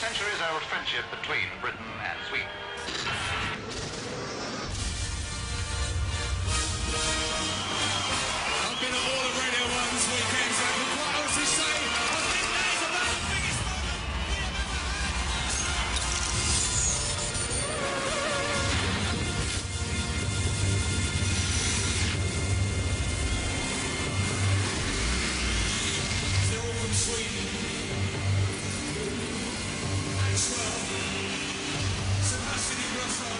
Centuries-old friendship between Britain and Sweden. I've been at all of Radio 1's weekends, I can quite honestly say I think that is about the biggest moment. They're all from Sweden. Sebastian Ingrosso.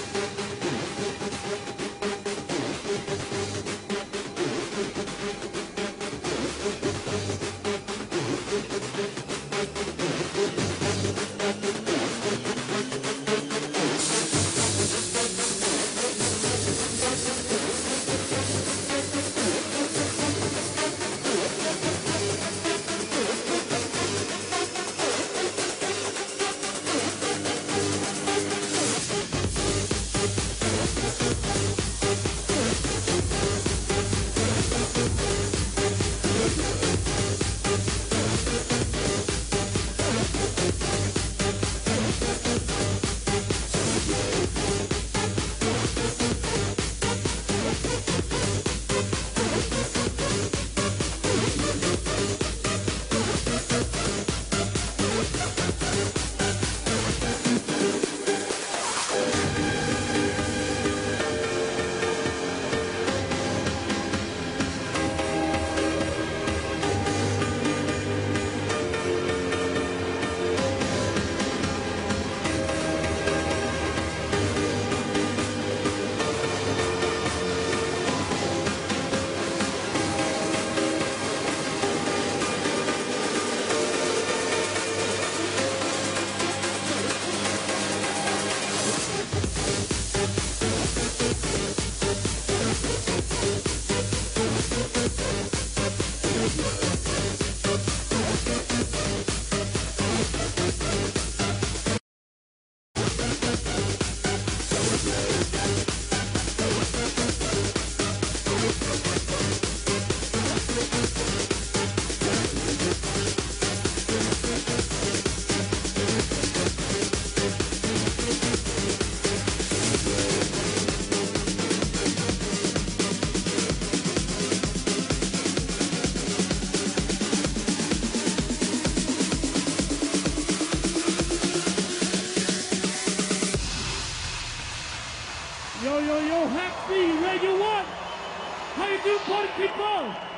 Yo, happy Radio 1! How you doing, party people?